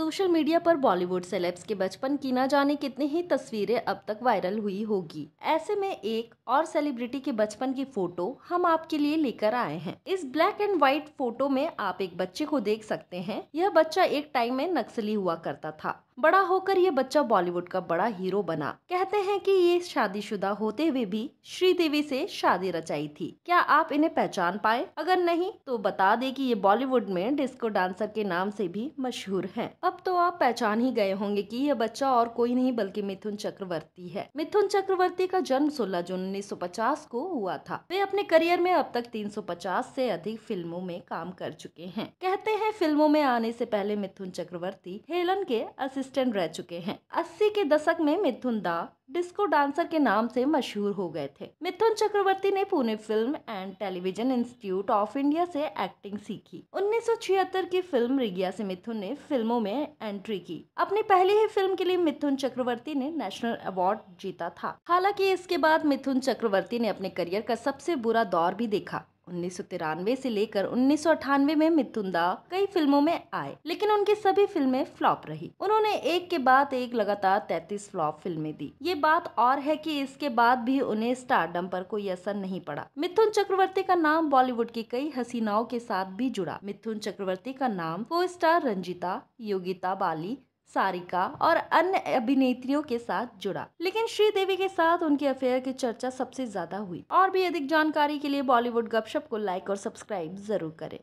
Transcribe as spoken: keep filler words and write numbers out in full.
Social media पर Bollywood celebs के बचपन की ना जाने कितनी ही तस्वीरें अब तक वायरल हुई होगी। ऐसे में एक और सेलिब्रिटी के बचपन की फोटो हम आपके लिए लेकर आए हैं। इस ब्लैक एंड व्हाइट फोटो में आप एक बच्चे को देख सकते हैं। यह बच्चा एक टाइम में नक्सली हुआ करता था। बड़ा होकर यह बच्चा बॉलीवुड का बड़ा हीरो बना। कहते हैं कि ये शादीशुदा होते हुए भी श्रीदेवी से शादी रचाई थी। क्या आप इन्हें पहचान पाए? अगर नहीं तो बता दें कि ये बॉलीवुड में डिस्को डांसर के नाम से भी मशहूर हैं। अब तो आप पहचान ही गए होंगे कि यह बच्चा और कोई नहीं बल्कि मिथुन चक्रवर्ती है। मिथुन चक्रवर्ती का जन्म सोलह जून उन्नीस सौ पचास को हुआ था। वे अपने करियर में अब तक तीन सौ पचास से अधिक फिल्मों में काम कर चुके हैं। कहते हैं फिल्मों में आने से पहले मिथुन चक्रवर्ती हेलन के असिस्टेंट रह चुके हैं। अस्सी के दशक में मिथुन दा डिस्को डांसर के नाम से मशहूर हो गए थे। मिथुन चक्रवर्ती ने Pune film and television institute of India से एक्टिंग सीखी। उन्नीस सौ छिहत्तर की फिल्म रिगिया से मिथुन ने फिल्मों में एंट्री की। अपनी पहली ही फिल्म के लिए मिथुन चक्रवर्ती ने नेशनल अवार्ड जीता था। हालांकि इसके बाद मिथुन चक्रवर्ती ने अपने करियर का सबसे बुरा दौर भी देखा। उन्नीस सौ तिरानवे से लेकर उन्नीस सौ अठानवे में मिथुन दा कई फिल्मों में आए, लेकिन उनकी सभी फिल्में फ्लॉप रही। उन्होंने एक के बाद एक लगातार तैंतीस फ्लॉप फिल्में दी। ये बात और है कि इसके बाद भी उन्हें स्टारडम पर कोई असर नहीं पड़ा। मिथुन चक्रवर्ती का नाम बॉलीवुड की कई हसीनाओं के साथ भी जुड़ा। मिथुन चक्रवर्ती का नाम को स्टार रंजिता, योगिता, बाली, सारिका और अन्य अभिनेत्रियों के साथ जुड़ा, लेकिन श्रीदेवी के साथ उनके अफेयर की चर्चा सबसे ज्यादा हुई। और भी अधिक जानकारी के लिए बॉलीवुड गपशप को लाइक और सब्सक्राइब जरूर करें।